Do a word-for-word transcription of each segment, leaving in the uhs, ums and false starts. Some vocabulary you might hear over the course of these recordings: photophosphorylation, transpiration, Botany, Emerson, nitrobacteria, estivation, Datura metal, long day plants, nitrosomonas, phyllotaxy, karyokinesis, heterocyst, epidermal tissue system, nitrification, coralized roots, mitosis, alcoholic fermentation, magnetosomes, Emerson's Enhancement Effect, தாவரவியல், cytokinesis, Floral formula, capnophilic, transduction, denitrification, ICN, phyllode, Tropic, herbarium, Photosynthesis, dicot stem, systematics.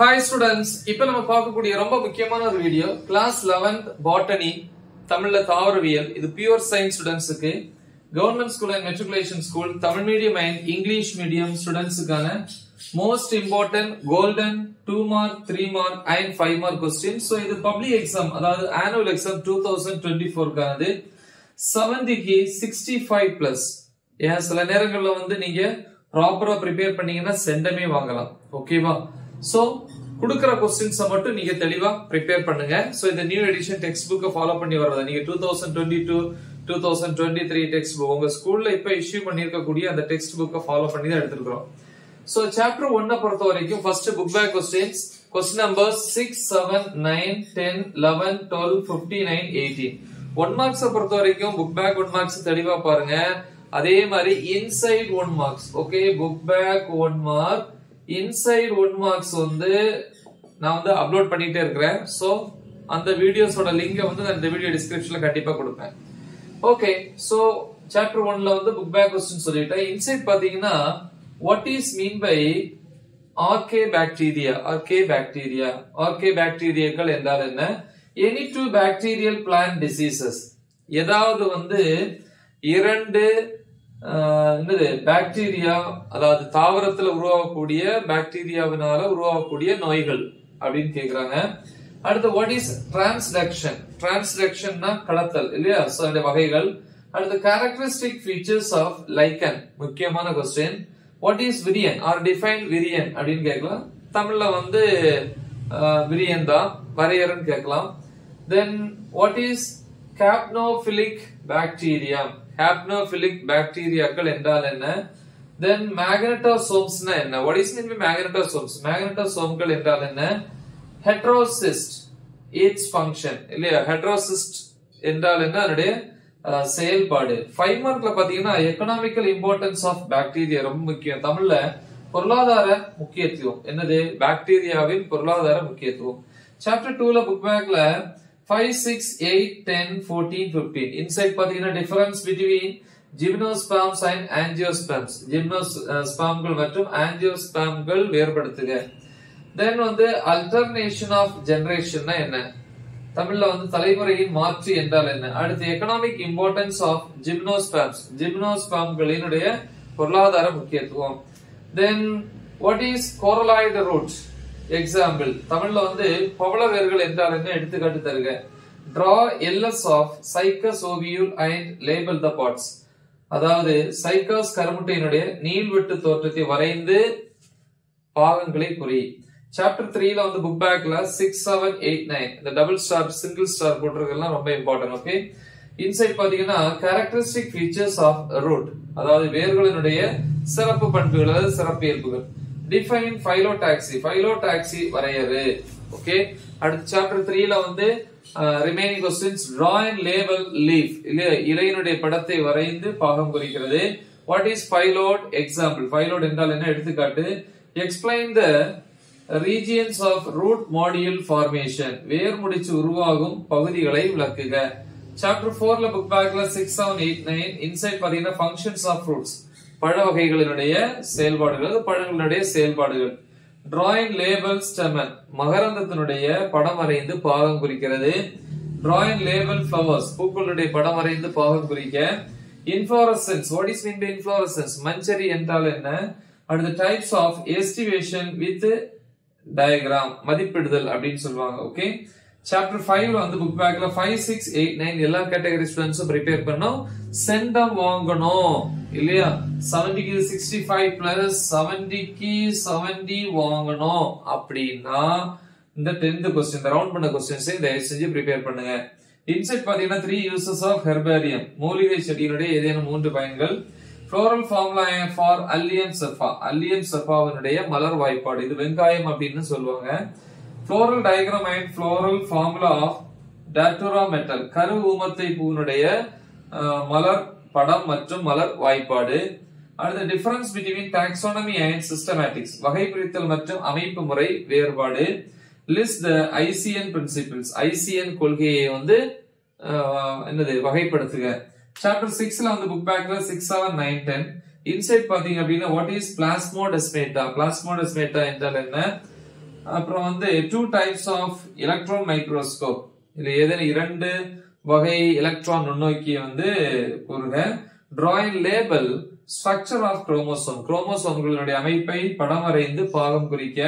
Hi students, இப்போ நம்ம பார்க்கக்கூடிய ரொம்ப முக்கியமான ஒரு வீடியோ கிளாஸ் eleventh botany தமிழ்ல தாவரவியல் இது pure science ஸ்டூடண்ட்ஸ்க்கு government school and matriculation school Tamil medium and English medium ஸ்டூடண்ட்ஸ்க்கான most important golden two mark three mark and five mark questions so இது public exam அதாவது annual exam twenty twenty-four கானது seventy-க்கு sixty-five plus ஏன் சில நேரங்கள்ல வந்து நீங்க ப்ராப்பரா prepare பண்ணீங்கன்னா செண்டமே வாங்கலாம் ஓகேவா so குடுக்குற क्वेश्चंस மட்டும் நீங்க தெளிவா prepare பண்ணுங்க so இந்த new edition textbook follow பண்ணி வரது நீங்க twenty twenty-two twenty twenty-three textbook உங்க ஸ்கூல்ல இப்ப इशू பண்ணிருக்க கூடிய அந்த textbook follow பண்ணி தான் எடுத்துக்கறோம் so chapter one பொறுத்த வரைக்கும் first book by questions question numbers six seven nine ten eleven twelve fifteen eighteen one marks பொறுத்த வரைக்கும் book back one marks தெளிவா பாருங்க அதே மாதிரி inside one marks okay book back one mark inside one marks வந்து நான் வந்து upload பண்ணிட்டே இருக்கேன் சோ அந்த வீடியோஸோட லிங்க் வந்து நான் இந்த வீடியோ டிஸ்கிரிப்ஷன்ல கண்டிப்பா கொடுப்பேன் ஓகே சோ chapter one ல வந்து book back question சொல்லிட்டேன் இன்சைட் பாத்தீங்கன்னா what is mean by R K bacteria R K bacteria R K bacteriaக்கள் என்றால் என்ன any two bacterial plant diseases ஏதாவது வந்து இரண்டு என்னது பாக்டீரியா அதாவது தாவரத்துல உருவாகக்கூடிய பாக்டீரியாவினால உருவாகக்கூடிய நோய்கள் அப்படினு கேக்குறாங்க அடுத்து what is transduction transductionனா கலத்தல் இல்லையா சோ அந்த வகைகள் அடுத்து characteristic features of lichen முக்கியமான question what is virion or define virion அப்படினு கேக்கலாம் தமிழ்ல வந்து விரியன் தான் வரையறன்னு கேக்கலாம் then what is capnophilic bacteria Capnophilic bacteria என்றால் என்ன then magnetosomes என்ன what is mean by magnetosomes magnetosomes என்றால் என்ன heterocyst its function இல்லையா heterocyst என்றால் என்ன அதனுடைய செயல்பாடு five markல பாத்தீங்கன்னா economical importance of bacteria ரொம்ப முக்கியம் தமிழ்ல பொருளாதார முக்கியத்துவம் என்னது பாக்டீரியாவின் பொருளாதார முக்கியத்துவம் chapter two ல book backல five six eight ten fourteen fifteen inside pathina difference between gymnosperms and angiosperms gymnospermgal மற்றும் angiospermgal வேறுபடுத்துக then வந்து alternation of generation னா என்ன தமிழ்ல வந்து தலைமுறையின் மாற்று என்றால் என்ன அடுத்து economic importance of gymnosperms gymnospermகளினுடைய பொருளாதார முக்கியத்துவம் then what is coralized roots example தமிழ்ல வந்து பவள வேர்கள் என்றால் என்ன எடுத்துக்காட்டு தருங்க draw ls of cycas ovule and label the parts அதாவது cycas கருமுட்டையினுடைய நீள்வட்டு தோற்றத்தை வரைந்து பாகங்களை குறி chapter three ல வந்து book backல six seven eight nine இந்த double star single star போட்றதெல்லாம் ரொம்ப இம்பார்ட்டன்ட் ஓகே இன்சைட் பாத்தீங்கன்னா characteristic features of root அதாவது வேர்களினுடைய சிறப்பு பண்புகள் அல்லது சிறப்பியல்புகள் define phyllotaxy phyllotaxy வரையறு ஓகே அடுத்து chapter three ல வந்து remaining questions draw and label leaf இல்ல இலையினுடைய படத்தை வரைந்து பாகம் குறிக்கிறது what is phyllode example phyllode என்றால் என்ன எடுத்துக்காட்டு explain the regions of root module formation வேர் முடிச்சு உருவாகும் பகுதிகளை விளக்குக chapter four ல book backல six seven eight nine inside பாத்தீங்கன்னா functions of fruits பழ வகைகளினுடைய செயல்பாடுகள் பழங்களுடைய செயல்பாடுகள் drawing label stamen மகரந்தத்தினுடைய படம் வரைந்து பாகம் குறிக்கிறது drawing label flowers பூக்களுடைய படம் வரைந்து பாகம் குறிக்க inflorescence what is mean by inflorescence மஞ்சரி என்றால் என்ன அடுத்து types of estivation with diagram மதிப்பிடுதல் அப்படினு சொல்வாங்க ஓகே chapter five ல வந்து book backல five six eight nine எல்லா கேட்டகரி ஸ்டூடண்ட்ஸும் prepare பண்ணோம் சென்ட் ஆ வாங்கணும் இல்லையா seventy க்கு sixty-five plus seventy க்கு seventy வாங்கணும் அப்படினா இந்த tenth क्वेश्चन இந்த ரவுண்ட் பண்ண क्वेश्चंस இந்த செஞ்சு prepare பண்ணுங்க இன்சைட் பாத்தீங்கன்னா three uses of herbarium மூலிகை செடியினுடைய ஏதேனும் மூன்று பயன்கள் floral formula for allium sephava allium sephaவினுடைய மலர் வாய்ப்பாடு இது வெங்காயம் அப்படினு சொல்வாங்க floral diagram and floral formula of datura metal கரு ஊமத்தை பூனுடைய மலர் படம் மற்றும் மலர் வாய்ப்பாடு அடுத்து difference between taxonomy and systematics வகைபிரித்தல் மற்றும் அமைப்பு முறை வேறுபாடு list the I C N principles I C N கொள்கையை வந்து என்னது வகைப்படுத்துக chapter six ல வந்து book backல six seven nine ten inside பாத்தீங்க அப்படினா what is plasmodesmata plasmodesmata என்றால் என்ன அப்புறம் வந்து two types of electron microscope. இது ஏதேனும் இரண்டு வகை எலக்ட்ரான் நுண்ணோக்கி வந்து கூறுங்க. Draw a label structure of chromosome. குரோமோசோம்களுடைய அமைப்பை படம் வரைந்து பாகம் குறிக்க.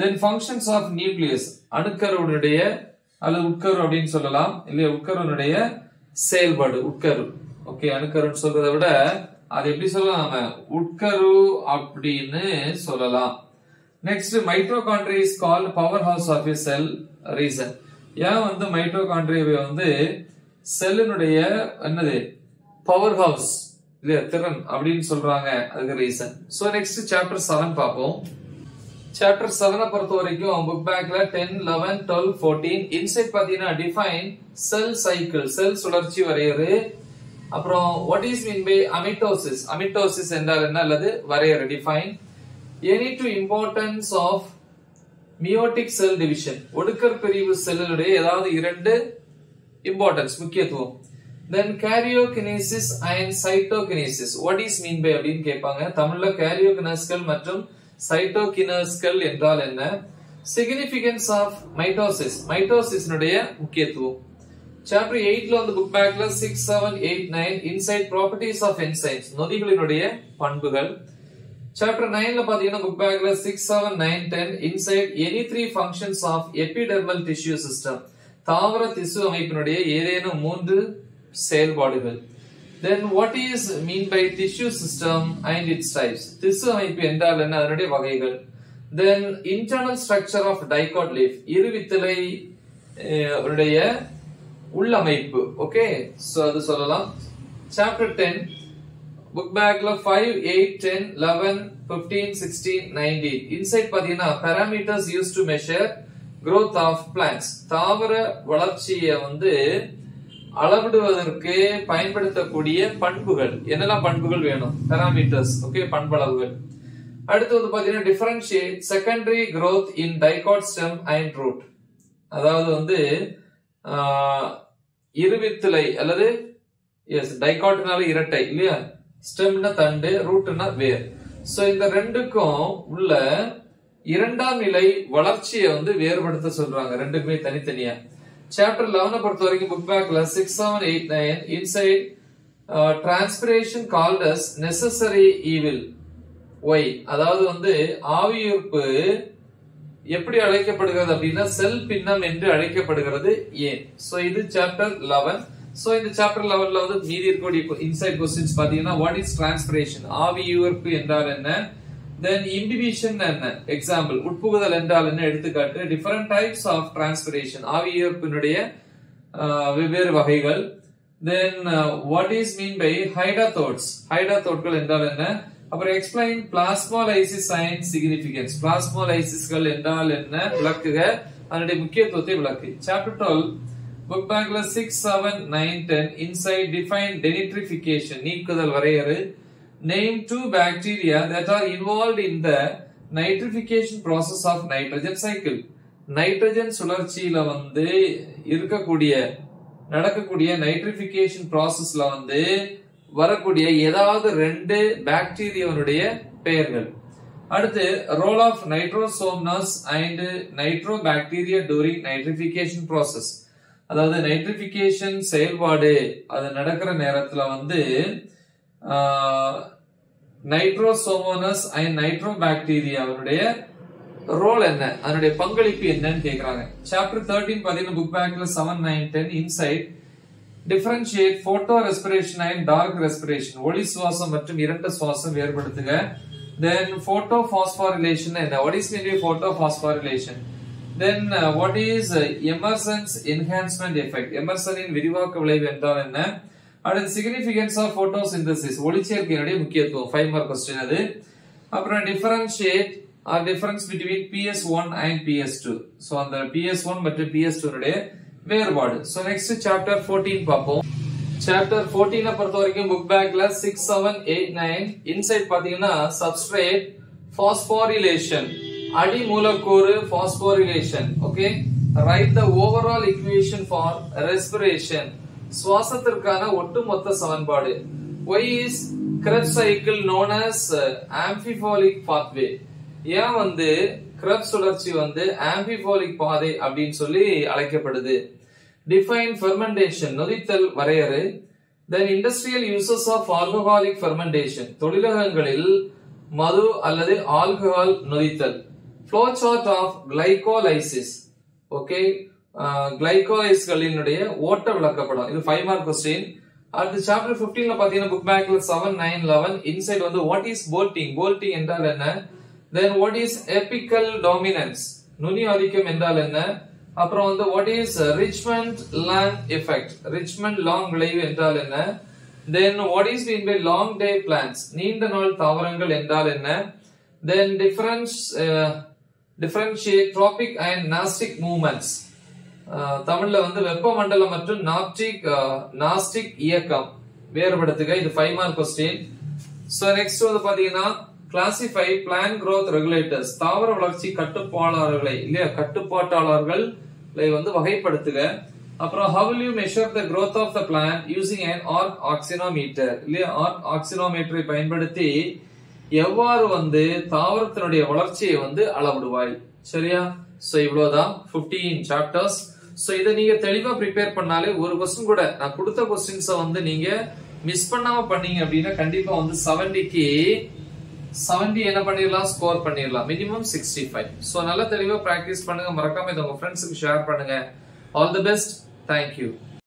Then functions of nucleus. அணுக்கருடைய அல்லது உட்கரு அப்படின்னு சொல்லலாம். இல்லையா உட்கருடைய செயல்பாடு உட்கரு. ஓகே அணுக்கருன்னு சொல்றதை விட அது எப்படி சொல்லலாம் நாம உட்கரு அப்படின்னு சொல்லலாம். Next, mitochondria is called powerhouse of a cell reason. ஏன் வந்து mitochondria வந்து செல்லினுடைய என்னது powerhouse இல்லையா திறன் அப்படின்னு சொல்றாங்க அதுக்கு reason. So next chapter seven பார்ப்போம். சாப்டர் செவனை பொறுத்த வரைக்கும் புக் பேக்ல ten eleven twelve fourteen inside பார்த்தீங்கன்னா டிஃபைன் செல் சைக்கிள் செல் சுழற்சி வரையறு. அப்புறம் what is mean by amitosis? Amitosis என்றால் என்ன அல்லது வரையறு define. Any two importance of meiotic cell division. ஒடுக்கர் பிரிவு செல்லுடைய ஏதாவது இரண்டு இம்பார்ட்டன்ஸ் முக்கியத்துவம். Then karyokinesis and cytokinesis. What is mean by அப்படின்னு கேட்பாங்க. தமிழ்ல karyokinesகள் மற்றும் cytokinesகள் என்றால் என்ன. Significance of mitosis. Mitosisனுடைய முக்கியத்துவம். Chapter eight ல வந்து புக் பேக்ல six seven eight nine inside properties of enzymes நொதிகளினுடைய பண்புகள். Chapter nine la pathina book bag la six seven nine ten inside any three functions of epidermal tissue system. Thavara tissue அமைப்பினுடைய ஏதேனும் மூன்று செயல்பாடுகள். Then what is mean by tissue system and its types? Tissue அமைப்பு என்றால் என்ன அதனுடைய வகைகள். Then internal structure of dicot leaf. இருவித்தலை உடைய உள்ளமைப்பு. ஓகே சோ அது சொல்லலாம். Chapter ten book bag la five, eight, ten, eleven, fifteen, sixteen, nineteen. Inside padina parameters used to measure growth of plants. Thavara valarchiya vandu alaviduvatharku payanpaduthakkoodiya panbugal. Enala panbugal venum? Parameters. Okay, panbalavugal. Aduthu vandu padina differentiate secondary growth in dicot stem and root. Adhaavadhu vandu iruvithilai alladhu yes dicot nala irattai illaya ஸ்டெம்னா தண்டு ரூட்னா வேர். So இந்த ரெண்டுக்கும் உள்ள இரண்டாம் நிலை வளர்ச்சியை வந்து வேறுபடுத்த சொல்றாங்க ரெண்டுக்குமே தனித்தனியா. சாப்டர் பதினொன்றை பொறுத்த வரைக்கும் புக் பேக்ல six seven eight nine inside transpiration called as necessary evil why. அதாவது வந்து ஆவியீர்ப்பு எப்படி அழைக்கப்படுகிறது அப்படின்னா செல் பின்னம் என்று அழைக்கப்படுகிறது ஏன். சோ இது சாப்டர் பதினொன்று. So in the chapter eleven la vandu meedi irukodiya inside questions pathina what is transpiration aaviyurpu endral enna. Then imbibition enna example utpugadal endral enna eduthukaattu different types of transpiration aaviyurpinudeya vevveru vagaigal. Then uh, what is mean by hydathodes hydathodgal endral enna appo explain plasmolysis and significance plasmolysis gal endral enna vilakkuga anude mukkiyathuvathai vilakku. Chapter twelve book bag la six seven nine ten inside define denitrification நீக்குதல் வரையறு. Name two bacteria that are involved in the nitrification process of nitrogen cycle. Nitrogen சுழற்சியில வந்து இருக்கக்கூடிய நடக்கக்கூடிய nitrification processல வந்து வரக்கூடிய ஏதாவது ரெண்டு பாக்டீரியாவுடைய பெயர்கள். அடுத்து role of nitrosomonas and nitrobacteria during nitrification process. அதாவது நைட்ரிபிகேஷன் செயல்பாடு அது நடக்கிற நேரத்துல வந்து நைட்ரோசோமோனஸ் அண்ட் நைட்ரோ பாக்டீரியாவுடைய ரோல் என்ன அதனுடைய பங்களிப்பு என்னன்னு கேக்குறாங்க. சாப்டர் பதிமூன்று பாத்தீங்கன்னா புக் பேக்ல seven nine ten inside differentiate photo respiration and dark respiration ஒளி சுவாசம் மற்றும் இரண்டு சுவாசம் வேறுபடுத்துங்க. தென் போட்டோ பாஸ்பாரிலேஷன் என்ன what is mean by photo phosphorylation. Then uh, what is uh, Emerson's enhancement effect? Emerson in விரிவாக்க விளைவு என்றால் என்ன. அடுத்து significance of photosynthesis ஒளிச்சேர்க்கையினுடைய முக்கியத்துவம் ஃபைவ் மார்க் क्वेश्चन அது. அப்புறம் differentiate or difference between P S one and P S two. So அந்த P S one மற்றும் P S two உடைய வேறுபாடு. So next chapter fourteen பாப்போம். Chapter fourteen பொறுத்த வரைக்கும் book bagல six seven eight nine inside பாத்தீங்கன்னா substrate phosphorylation அடி மூலக்கூறு phosphorylation. Okay right the overall equation for respiration சுவாசத்திற்கான ஒட்டுமொத்த சமன்பாடு. Why is Krebs cycle known as amphibolic pathway. ஏன் வந்து கிரப்ஸ் சுழற்சி வந்து ஆம்பிஃபாலிக் பாதை அப்படின்னு சொல்லி அழைக்கப்படுது. Define fermentation, நொதித்தல் வரையறை. Then industrial uses of alcoholic fermentation, தொழிலகங்களில் மது அல்லது ஆல்கஹால் நொதித்தல். Flow chart of glycolysis, okay, glycolysகளினுடைய ஓட்ட விளக்கப்படும். இது five mark question. அடுத்து chapter fifteen ல பாத்தீங்கன்னா book back seven nine eleven inside வந்து what is bolting, bolting என்றால் என்ன? Then what is apical dominance, நுனி ஆதிக்கம் என்றால் என்ன? அப்புறம் வந்து what is Richmond long effect, Richmond long விளைவு என்றால் என்ன? Then what is meant by long day plants, நீண்ட நாள் தாவரங்கள் என்றால் என்ன? Then difference uh, differentiate tropic and nastic movements, தமிழ்ல வந்து வெப்பமண்டலம் மற்றும் நாப்டிக் நாஸ்டிக் இயக்கம் வேறுபடுத்துக. இது five mark question. So next வந்து பாத்தீங்கன்னா கிளாசிஃபை பிளான் growth ரெகுலேட்டர்ஸ், தாவர வளர்ச்சி கட்டுப்பாட்டாளர்களை இல்லையா கட்டுப்பாட்டாளர்கள் வந்து வகைப்படுத்துக. அப்புறம் how will you measure the growth of the plant using an arc oxynometer, இல்லையா arc oxynometer பயன்படுத்தி எவ்வாறு வந்து தாவரத்தினுடைய வளர்ச்சியை வந்து அளவிடுவாய். சரியா? சோ இவ்வளவுதான் fifteen சாப்டர்ஸ். சோ இத நீங்க தெளிவா ப்ரிப்பேர் பண்ணாலே ஒரு क्वेश्चन கூட நான் கொடுத்த क्वेश्चंस வந்து நீங்க மிஸ் பண்ணாம பண்ணீங்க அப்படினா கண்டிப்பா வந்து seventy க்கு seventy என்ன பண்ணிரலாம் ஸ்கோர் பண்ணிரலாம், மினிமம் sixty-five. சோ நல்லா தெளிவா பிராக்டீஸ் பண்ணுங்க, மறக்காம இத உங்க फ्रेंड्सக்கு ஷேர் பண்ணுங்க. All the best. Thank you.